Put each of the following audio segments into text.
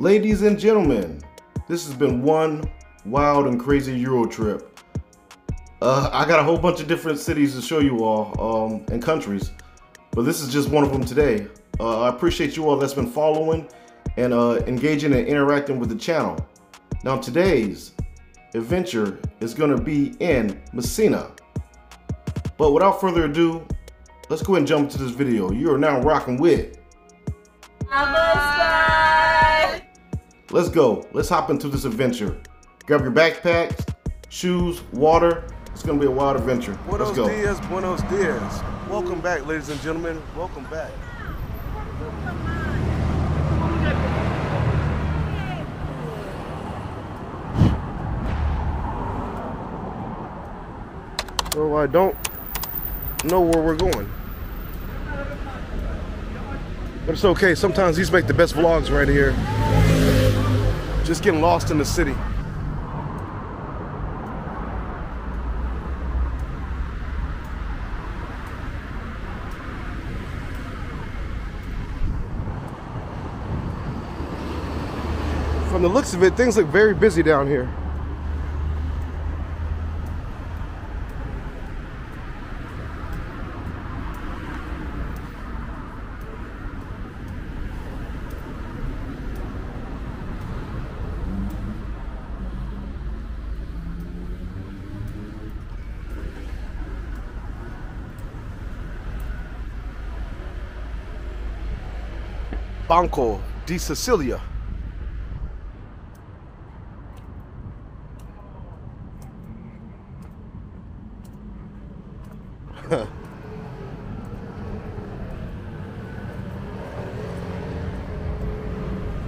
Ladies and gentlemen, this has been one wild and crazy Euro trip. I got a whole bunch of different cities to show you all and countries, but this is just one of them today. I appreciate you all that's been following and engaging and interacting with the channel. Now today's adventure is going to be in Messina. But without further ado, let's go ahead and jump to this video. You are now rocking with. Let's go. Let's hop into this adventure. Grab your backpacks, shoes, water. It's going to be a wild adventure. Let's go. Buenos dias. Welcome back, ladies and gentlemen. Welcome back. Well, I don't know where we're going. But it's okay. Sometimes these make the best vlogs right here. Just getting lost in the city. From the looks of it, things look very busy down here. Banco di Sicilia.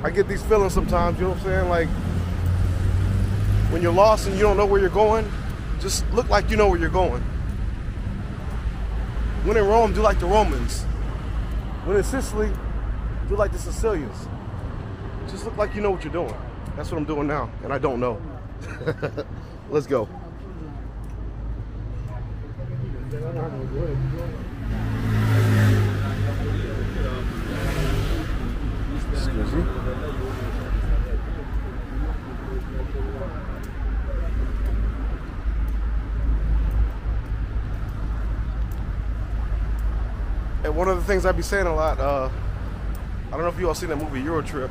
I get these feelings sometimes, you know what I'm saying? Like when you're lost and you don't know where you're going, just look like you know where you're going. When in Rome, do like the Romans. When in Sicily, do like the Sicilians. Just look like you know what you're doing. That's what I'm doing now, and I don't know. Let's go. Excuse me. And one of the things I be saying a lot, I don't know if you all seen that movie Euro Trip,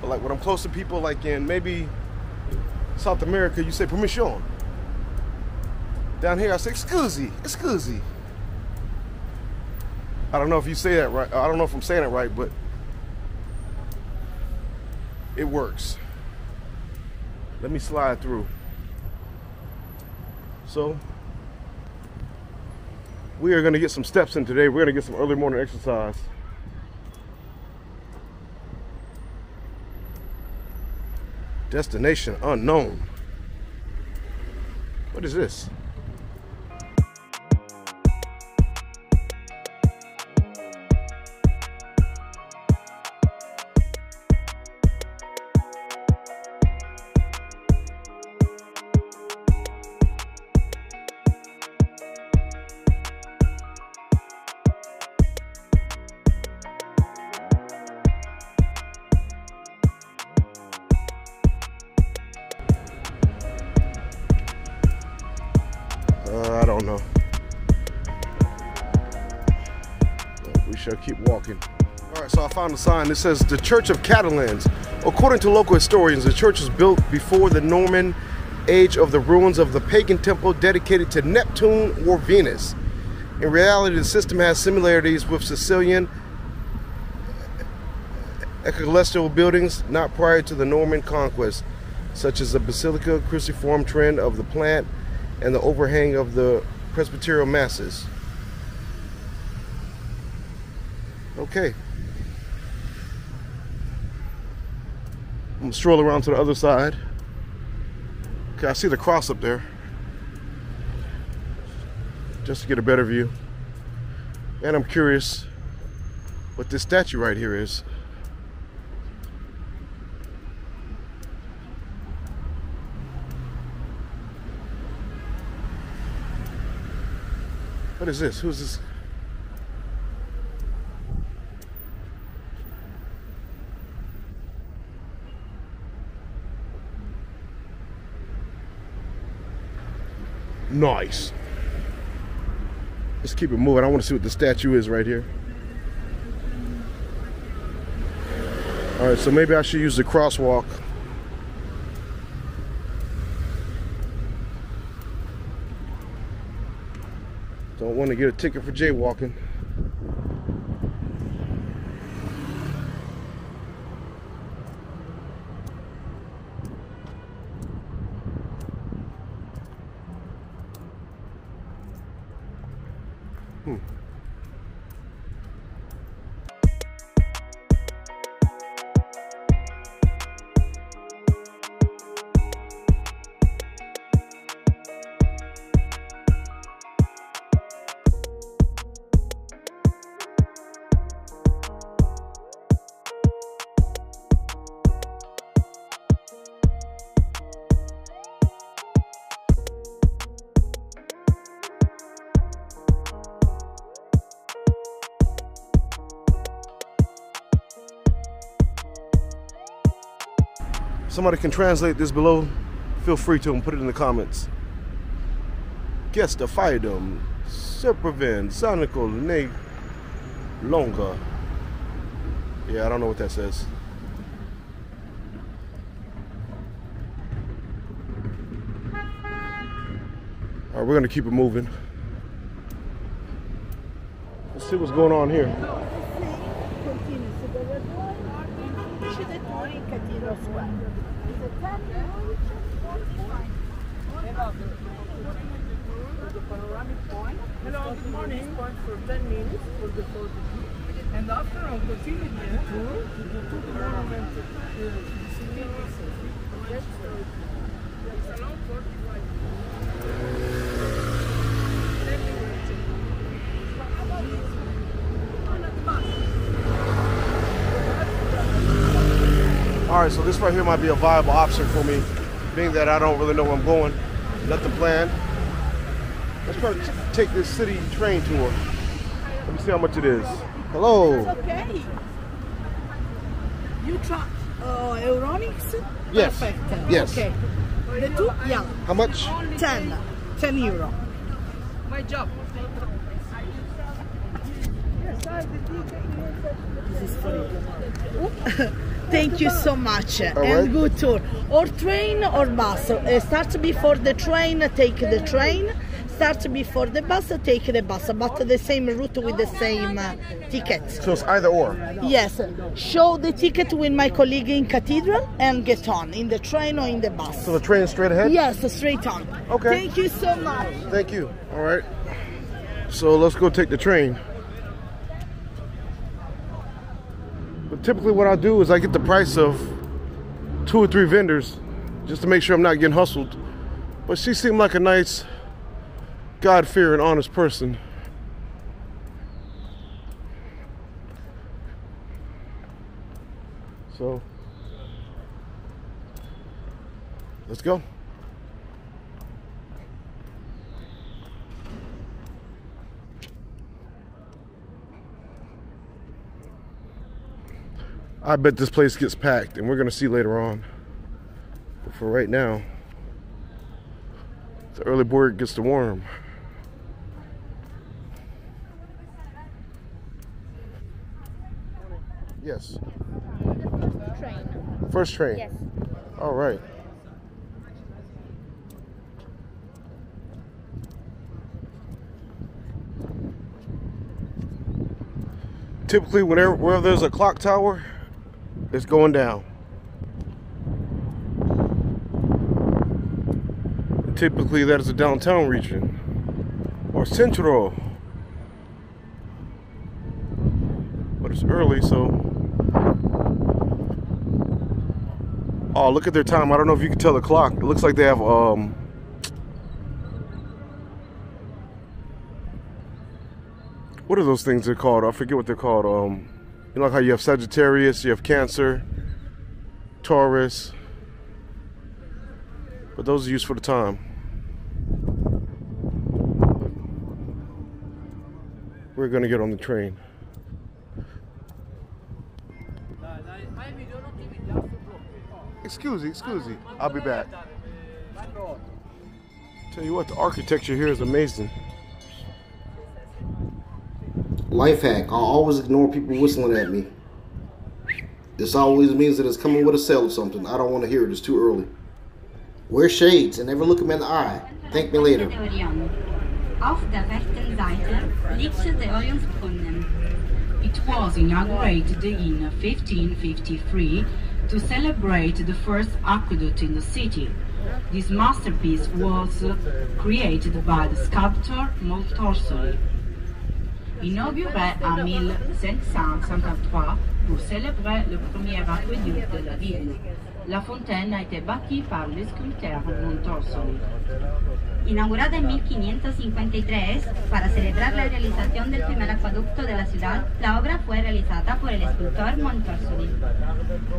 but like when I'm close to people, like in maybe South America, you say permission. Down here, I say excuse me. I don't know if you say that right. I don't know if I'm saying it right, but it works. Let me slide through. So we are gonna get some steps in today. We're gonna get some early morning exercise. Destination unknown. What is this? Keep walking. All right, so I found a sign that says the Church of Catalans. According to local historians, the church was built before the Norman age of the ruins of the pagan temple dedicated to Neptune or Venus. In reality, the system has similarities with Sicilian ecclesiastical buildings not prior to the Norman conquest, such as the basilica cruciform trend of the plant and the overhang of the presbyterial masses. Okay. I'm gonna stroll around to the other side. Okay, I see the cross up there. Just to get a better view. And I'm curious what this statue right here is. What is this? Who is this? Nice. Let's keep it moving. I want to see what the statue is right here. All right, so maybe I should use the crosswalk. Don't want to get a ticket for jaywalking. Somebody can translate this below, feel free to and put it in the comments. Gestafidum, Supervin, Sonical, Ne, Longa. Yeah, I don't know what that says. All right, we're gonna keep it moving. Let's see what's going on here. Hello, good morning. For 10 minutes for the photo. And after I'll continue the tour to the two monuments of the around 45 minutes. Alright, so this right here might be a viable option for me, being that I don't really know where I'm going. Nothing planned. Let's try to take this city train tour. Let me see how much it is. Hello. That's okay. You try Euronics? Yes. Perfect. Yes. Okay. The two? Yeah. How much? 10 euro. My job. This is for you. Thank you so much. All and right. Good tour. Or train or bus. Start before the train, take the train. Start before the bus, take the bus. But the same route with the same ticket. So it's either or? Yes. Show the ticket with my colleague in Cathedral and get on in the train or in the bus. So the train is straight ahead? Yes, straight on. Okay. Thank you so much. Thank you. All right. So let's go take the train. Typically what I do is I get the price of 2 or 3 vendors just to make sure I'm not getting hustled. But she seemed like a nice, God-fearing, honest person. So, let's go. I bet this place gets packed, and we're gonna see later on. But for right now, the early bird gets the worm. Yes. First train. First train? Yes. All right. Typically, wherever there's a clock tower, it's going down. Typically that is the downtown region or central. But it's early, so. Oh, look at their time. I don't know if you can tell the clock. It looks like they have what are those things they're called? I forget what they're called. You know how you have Sagittarius, you have Cancer, Taurus, but those are used for the time. We're gonna get on the train. Excuse me, excuse me. I'll be back. Tell you what, the architecture here is amazing. Life hack, I always ignore people whistling at me. This always means that it's coming with a sale or something. I don't want to hear it, it's too early. Wear shades and never look them in the eye. Thank me later. Auf der rechten Seite liegt the Orionsbrunnen. It was inaugurated in 1553 to celebrate the first aqueduct in the city. This masterpiece was created by the sculptor Montorsoli. Inauguré en 1753 pour célébrer le premier aqueduc de la ville, la fontaine a été bâtie par le sculpteur Montorsoli. Inaugurada en 1553 para celebrar la realización del primer acueducto de la ciudad, la obra fue realizada por el escultor Montorsoli.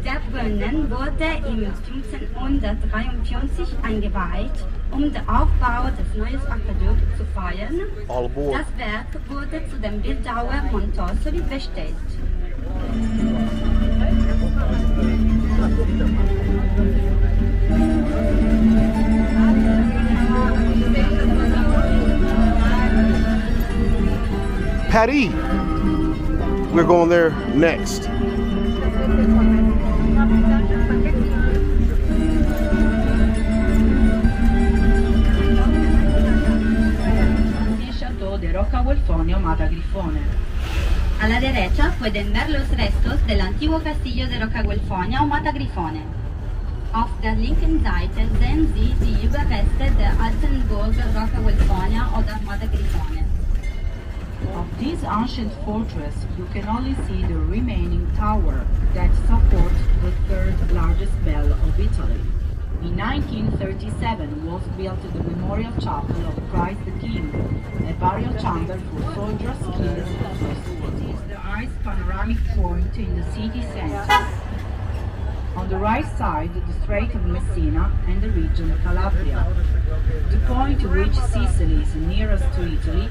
Der Brunnen wurde im 1553 eingeweiht, den Aufbau des neuen Aquädukts zu feiern. Das Werk wurde zu dem Bildhauer Montorsoli bestellt. Patty, we're going there next. Rocca Guelfonia o Matagrifone. A la derecha pueden ver los restos del antiguo castillo de Rocca Guelfonia o Matagrifone. Auf der linken Seite sehen Sie die Überreste der alten Burgen Rocca Guelfonia oder Matagrifone. Of this ancient fortress, you can only see the remaining tower that supports the third largest bell of Italy. In 1937 was built the memorial chapel of Christ the King, a burial chamber for soldiers killed in the first world war. It is the highest panoramic point in the city centre. On the right side, the Strait of Messina and the region of Calabria. The point to which Sicily is nearest to Italy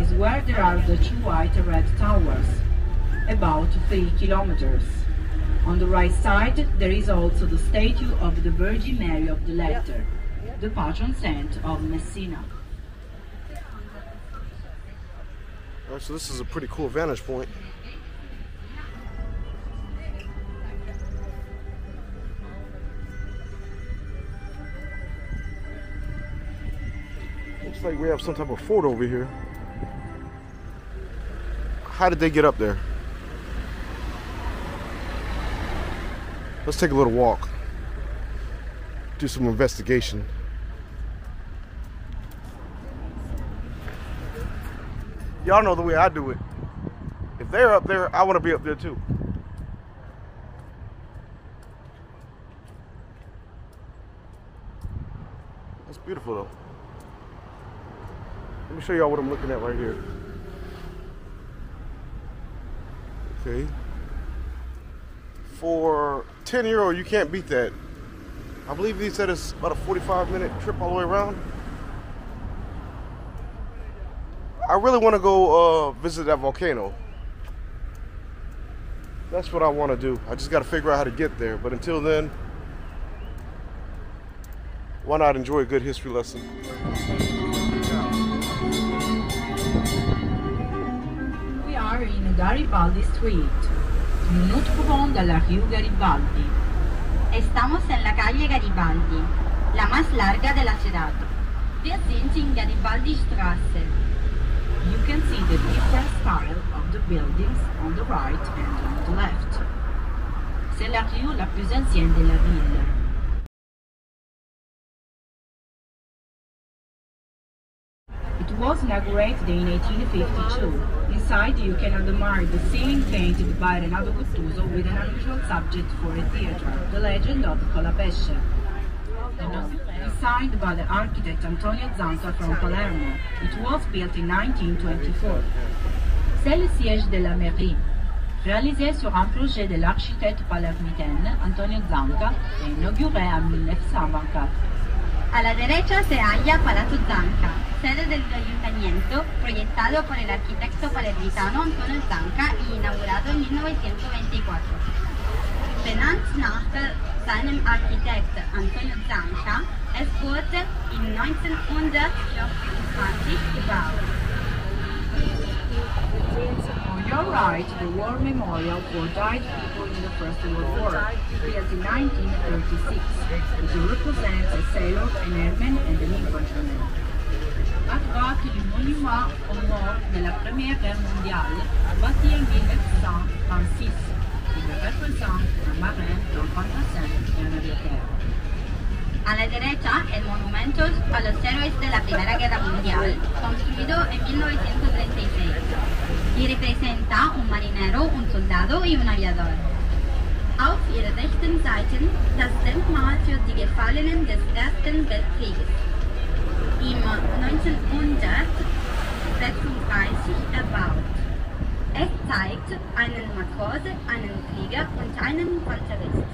is where there are the two white and red towers, about 3 kilometers. On the right side, there is also the statue of the Virgin Mary of the Latter, the patron saint of Messina. All right, so this is a pretty cool vantage point. Looks like we have some type of fort over here. How did they get up there? Let's take a little walk, do some investigation. Y'all know the way I do it. If they're up there, I want to be up there too. That's beautiful though. Let me show y'all what I'm looking at right here. Okay. For €10, you can't beat that. I believe he said it's about a 45-minute trip all the way around. I really want to go visit that volcano. That's what I want to do. I just got to figure out how to get there. But until then, why not enjoy a good history lesson? We are in Garibaldi Street. Minuto de la Via Garibaldi. Estamos en la calle Garibaldi, la más larga de la ciudad. Wir sind in Garibaldi Straße. You can see the different style of the buildings on the right and on the left. C'est la rue la plus ancienne de la ville. Was inaugurated in 1852. Inside you can admire the ceiling painted by Renato Guttuso with an unusual subject for a theatre, the legend of Colapesce. Designed by the architect Antonio Zanca from Palermo, it was built in 1924. C'est le siège de la mairie. Réalisé sur un projet de l'architecte palermitaine Antonio Zanca et inauguré en 1924. A la derecha se halla Palazzo Zanca, sede del ayuntamiento, proyectado por el arquitecto palermitano Antonio Zanca y inaugurado en 1924. Benannt nach seinem Architekt Antonio Zanca Es wurden in 1925 gebaut. On your right, the war memorial for died people in the First World War, built in 1936. It represents a sailor, an airman, and an infantryman. Acquis le monument aux morts de la Première Guerre mondiale, bâti en 1926. Il représente un marin dans le fantasme en Angleterre. A la derecha, el monumento a los héroes de la Primera Guerra Mundial, construido en 1936. Y representa un marinero, un soldado y un aviador. Auf ihrer rechten Seite das Denkmal für die Gefallenen des Ersten Weltkrieges. Im 1936 erbaut. Es zeigt einen Matrose, einen Krieger und einen Panzerist.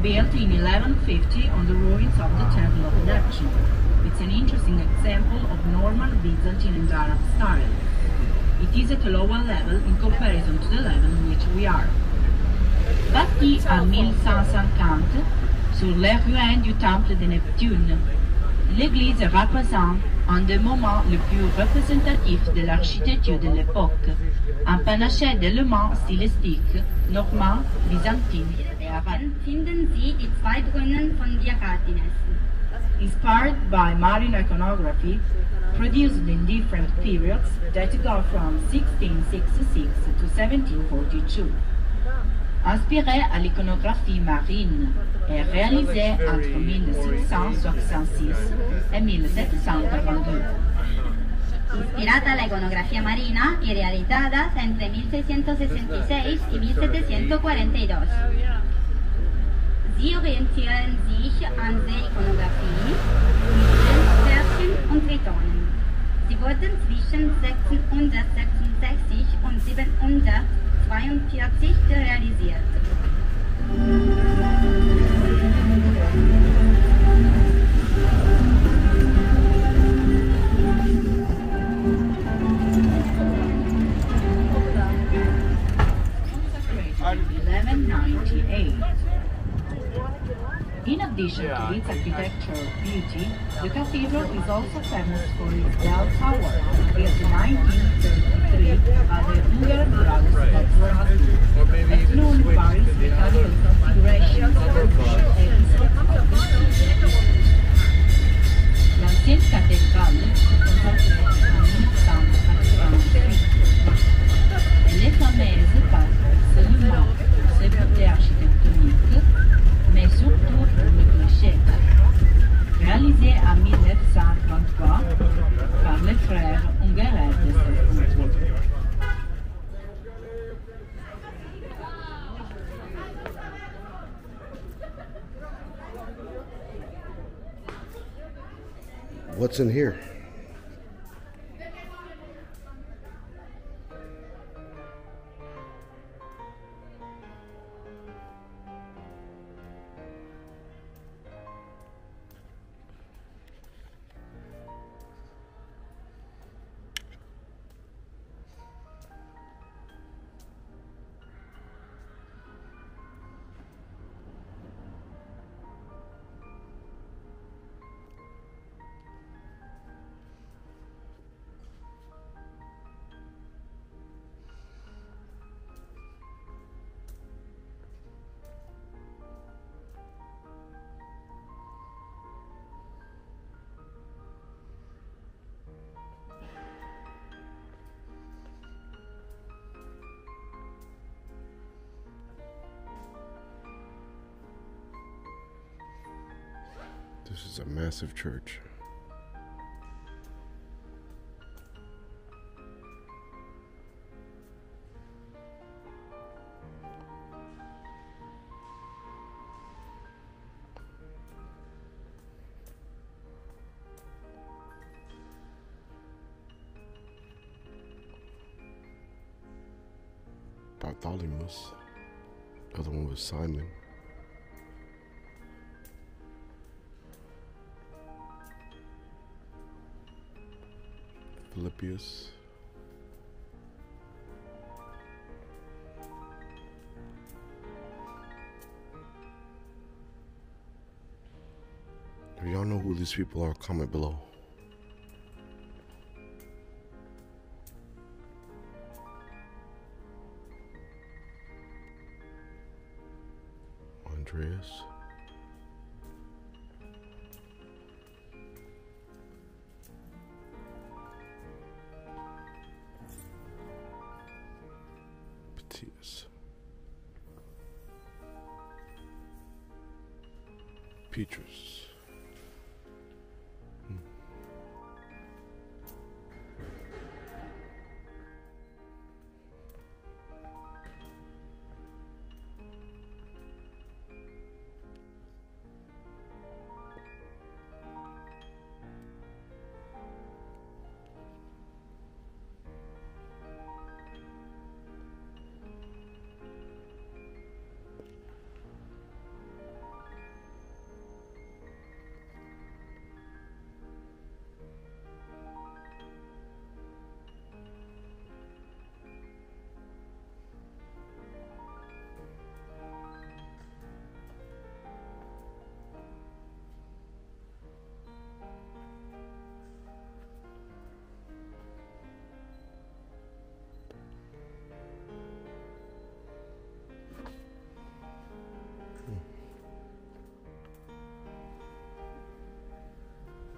Built in 1150 on the ruins of the Temple of Neptune. It's an interesting example of Norman, Byzantine and Arab style. It is at a lower level in comparison to the level in which we are. Bâti en 1550 sur les ruines du Temple de Neptune, l'église représente un des moments les plus représentatifs de l'architecture de l'époque, un panaché d'éléments stylistiques normands, byzantines. Finden Sie die zwei Brunnen von Via Garibaldi. Inspired by marine iconography, produced in different periods that go from 1666 to 1742. Inspiré à l'iconographie marine et réalisé entre 1766 et 1782. Ispirata alla iconografia marina y realizada entre 1666 y 1742. Sie orientieren sich an der Ikonografie mit Sternchen und Tritonen. Sie wurden zwischen 1666 und 1742 realisiert. In addition to its architectural beauty, the cathedral is also famous for its bell tower, built in 1933 by the Hungarian brothers of Rasmus, as known Paris because of its configurations and episodes. L'ancienne cathédrale construite en 1988. Elle est fameuse par ses monuments, ses beautés architectoniques, mais surtout pour le clocher, réalisé en 1923 par les frères hongrois de Salzbourg. What's in here? This is a massive church. Bartholomeus. The other one was Simon. Philippius. If y'all know who these people are, comment below. Andreas. Petius. Petrus.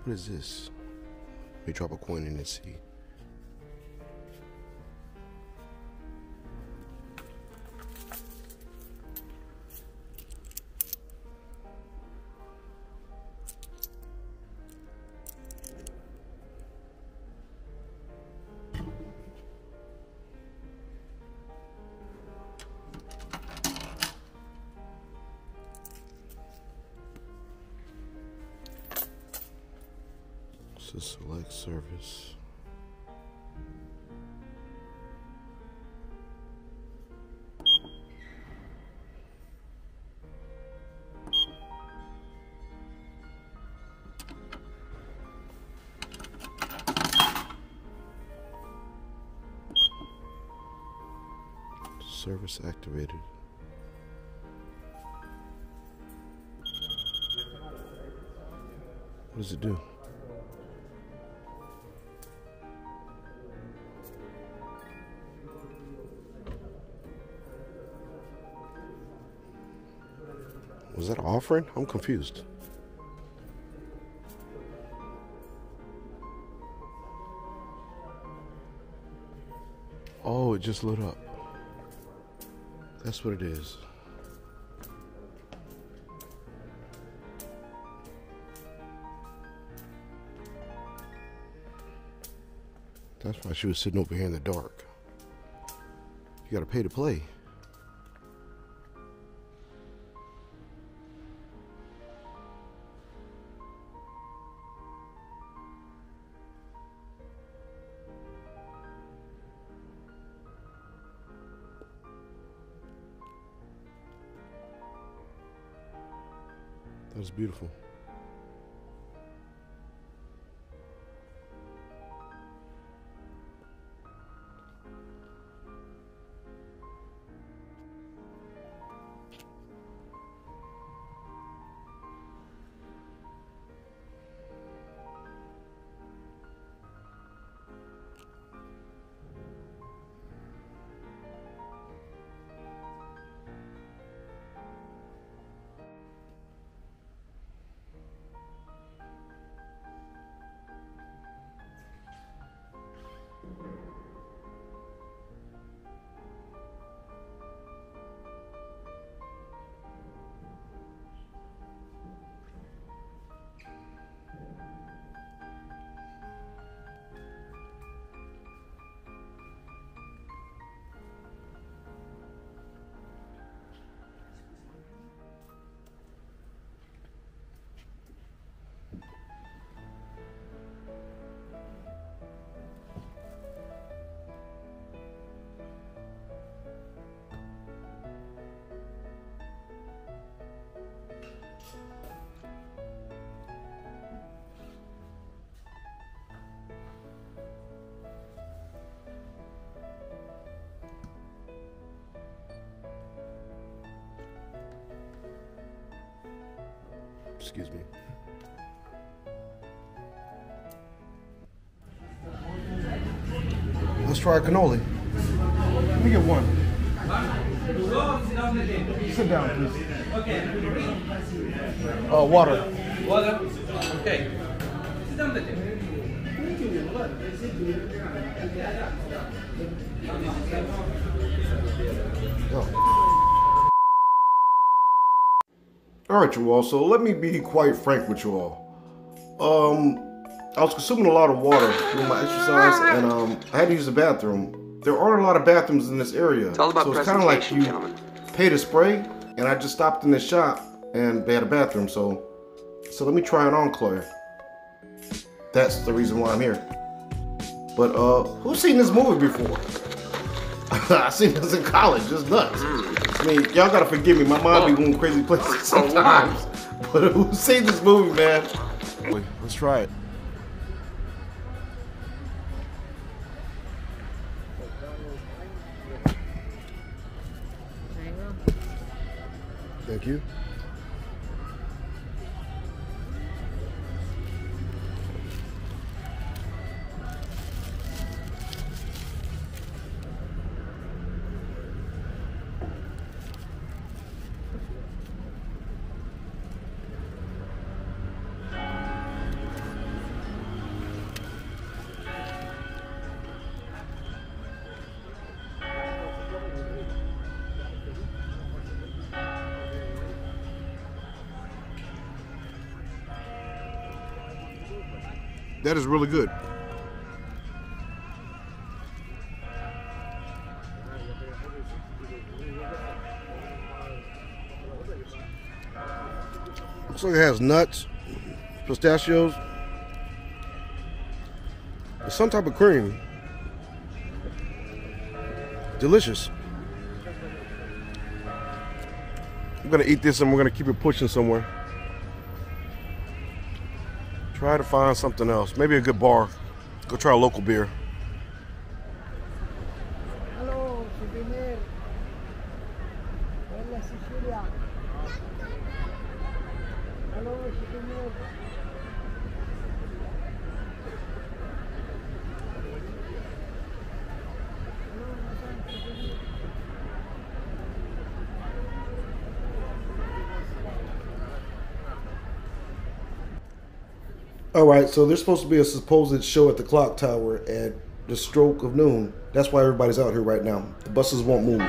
What is this? We drop a coin in and see. To select service. Service activated. What does it do? Was that an offering? I'm confused. Oh, it just lit up. That's what it is. That's why she was sitting over here in the dark. You gotta pay to play. That was beautiful. excuse me. Let's try a cannoli. Let me get one. Sit down, please. Okay. Water. Water? Okay. Sit down the table. Oh. Alright, you all, so let me be quite frank with you all. I was consuming a lot of water doing my exercise, and I had to use the bathroom. There aren't a lot of bathrooms in this area, so it's kind of like you pay to spray, and I just stopped in this shop, and they had a bathroom, so let me try it on, Chloe. That's the reason why I'm here. But who's seen this movie before? I seen this in college, it's nuts. I mean, y'all gotta forgive me, my mind be going crazy places sometimes. But who's seen this movie, man? Wait, let's try it. Thank you. That is really good. Looks like it has nuts, pistachios, and some type of cream. Delicious. I'm gonna eat this and we're gonna keep it pushing somewhere. Try to find something else. Maybe a good bar. Go try a local beer. Hello, souvenir. Bella Sicilia. Hello, souvenir. Alright, so there's supposed to be a supposed show at the clock tower at the stroke of noon. That's why everybody's out here right now. The buses won't move.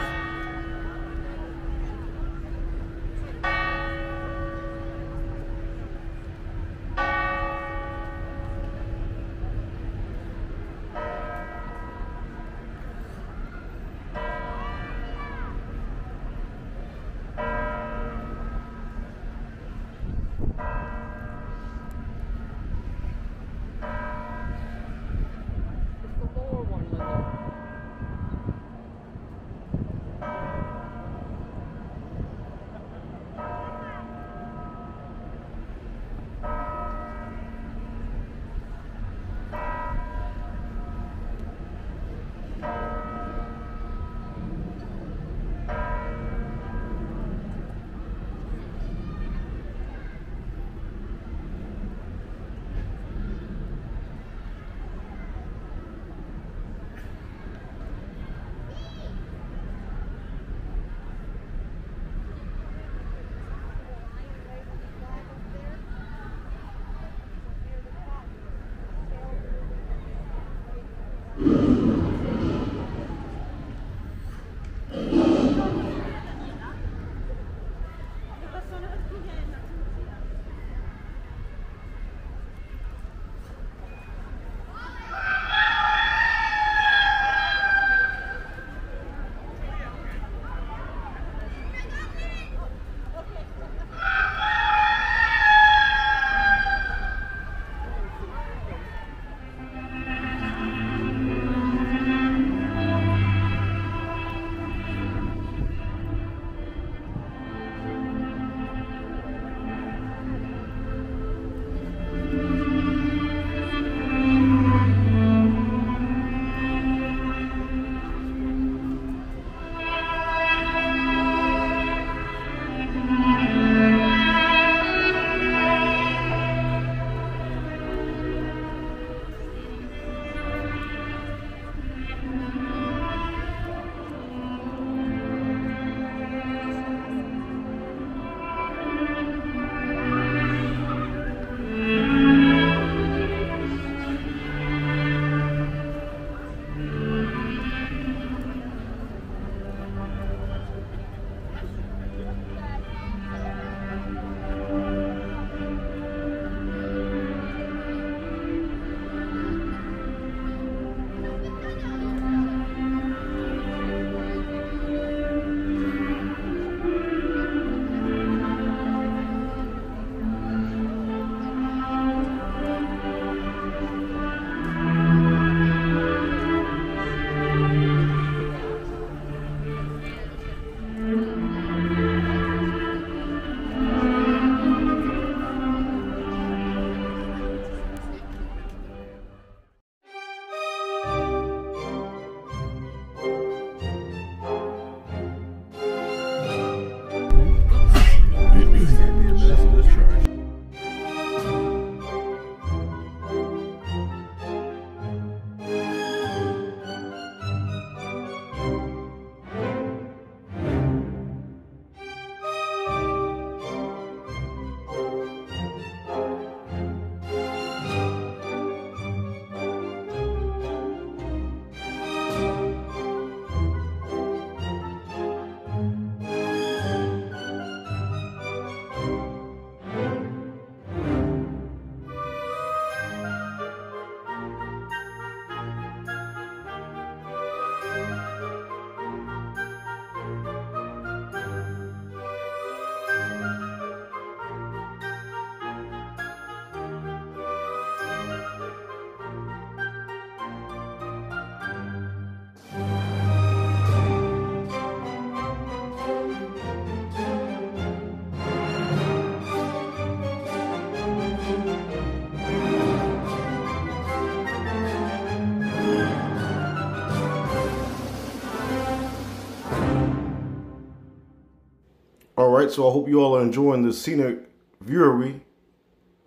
right, so I hope you all are enjoying the scenic viewery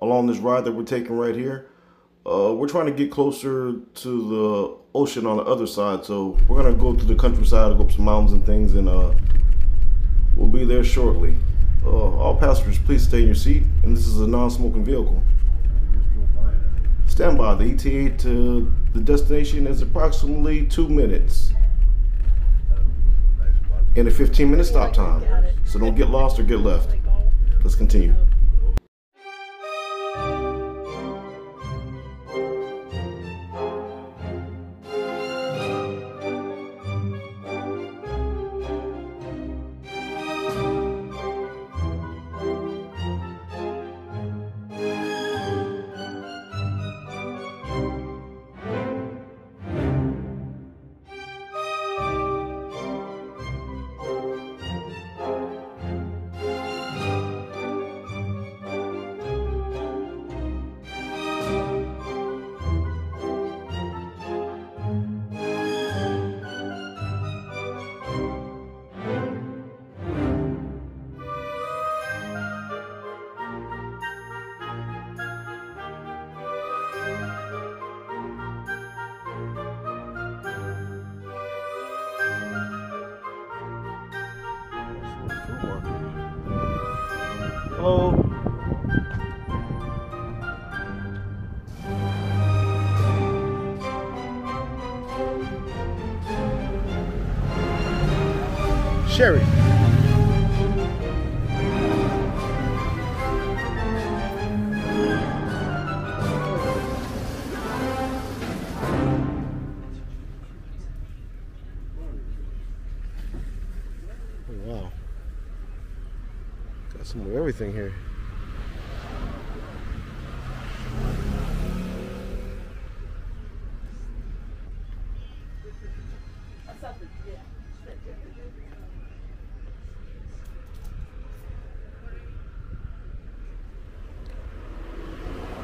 along this ride that we're taking right here. We're trying to get closer to the ocean on the other side, so we're gonna go to the countryside and go up some mountains and things, and we'll be there shortly. All passengers, please stay in your seat, and this is a non-smoking vehicle. Stand by, the ETA to the destination is approximately 2 minutes and a 15-minute stop time, so don't get lost or get left. Let's continue. Hello. Sherry. Everything here.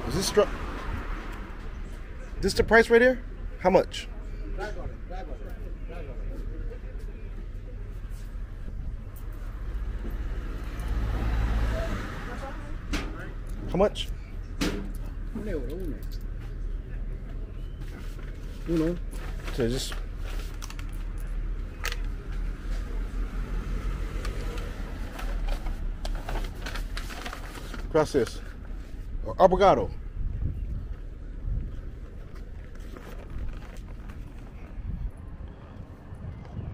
Is this struck? This the price right here? How much? How much? Uno. So just gracias. Obrigado.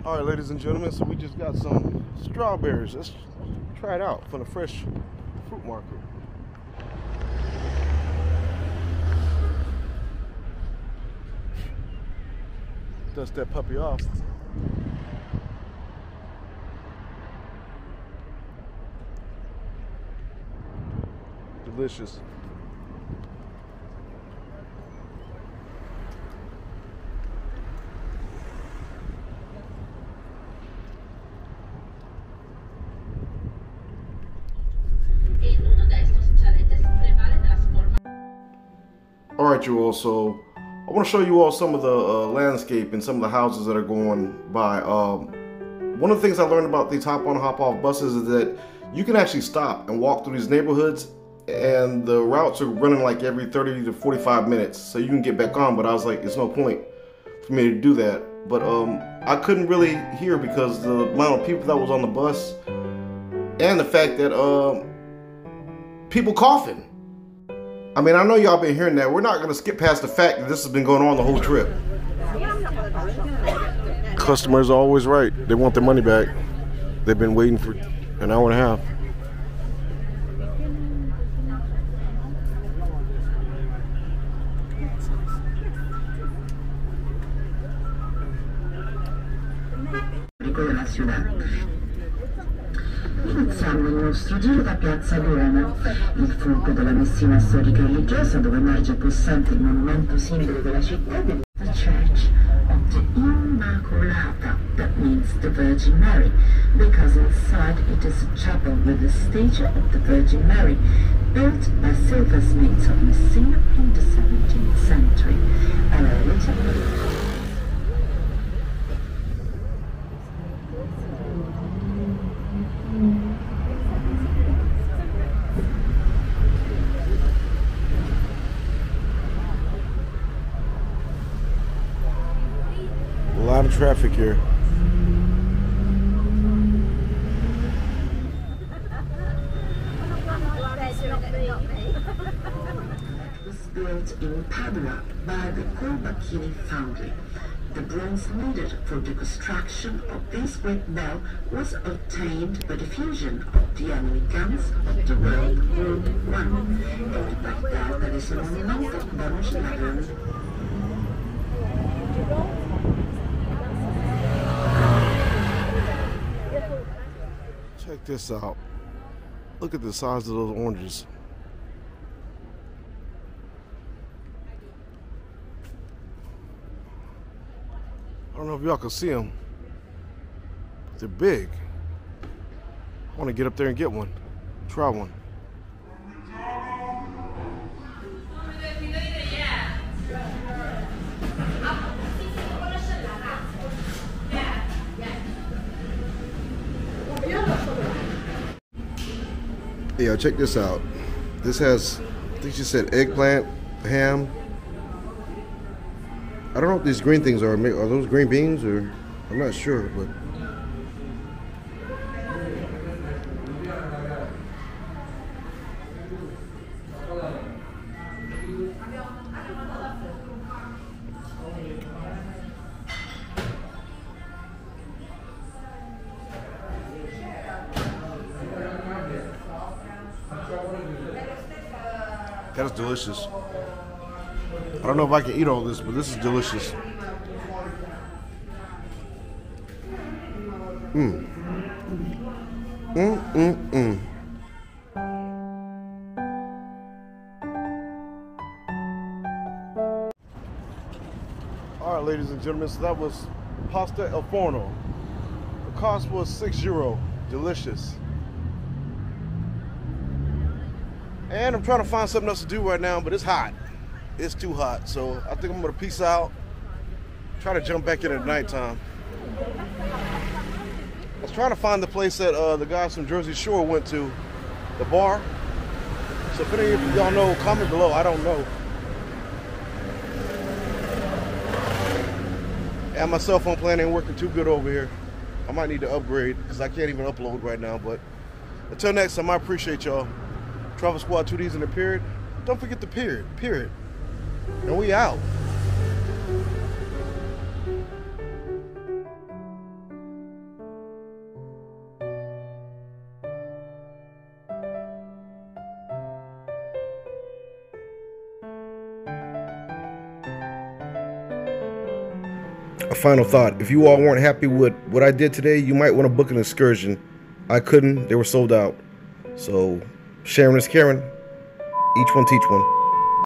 All right, ladies and gentlemen. So we just got some strawberries. Let's try it out for the fresh fruit market. Dust that puppy off. Delicious. All right, you all, so I want to show you all some of the landscape and some of the houses that are going by. One of the things I learned about these hop on hop off buses is that you can actually stop and walk through these neighborhoods, and the routes are running like every 30 to 45 minutes, so you can get back on. But I was like, it's no point for me to do that. But I couldn't really hear because the amount of people that was on the bus and the fact that people coughing. I mean, I know y'all been hearing that. We're not gonna skip past the fact that this has been going on the whole trip. Customers are always right. They want their money back. They've been waiting for an hour and a half. Iniziamo il nostro giro da Piazza Duomo, il fulcro della Messina storica e religiosa, dove emerge possente il monumento simbolo della città, the Church of the Immaculata, that means the Virgin Mary, because inside it is a chapel with the statue of the Virgin Mary, built by silversmiths of Messina in the 17th century. lot of traffic here. Was built in Padua by the Corbacchini family. The bronze needed for the construction of this great bell was obtained by the fusion of the Americans of the World War I, and by that there is a monumental bronze medal. Check this out. Look at the size of those oranges. I don't know if y'all can see them. They're big. I want to get up there and get one. Try one. Yeah, check this out. This has, I think she said eggplant, ham. I don't know what these green things are. Are those green beans or? I'm not sure, but. That is delicious. I don't know if I can eat all this, but this is delicious. Mmm. Mmm, mmm, mmm. All right, ladies and gentlemen, so that was pasta al forno. The cost was €6. Delicious. And I'm trying to find something else to do right now, but it's hot. It's too hot, so I think I'm gonna peace out. Try to jump back in at nighttime. I was trying to find the place that the guys from Jersey Shore went to, the bar. So if any of y'all know, comment below. I don't know. And my cell phone plan ain't working too good over here. I might need to upgrade because I can't even upload right now. But until next time, I appreciate y'all. Travel Squad 2Ds in the period. Don't forget the period. And we out. A final thought. If you all weren't happy with what I did today, you might want to book an excursion. I couldn't. They were sold out. So... sharing is caring. Each one teach one.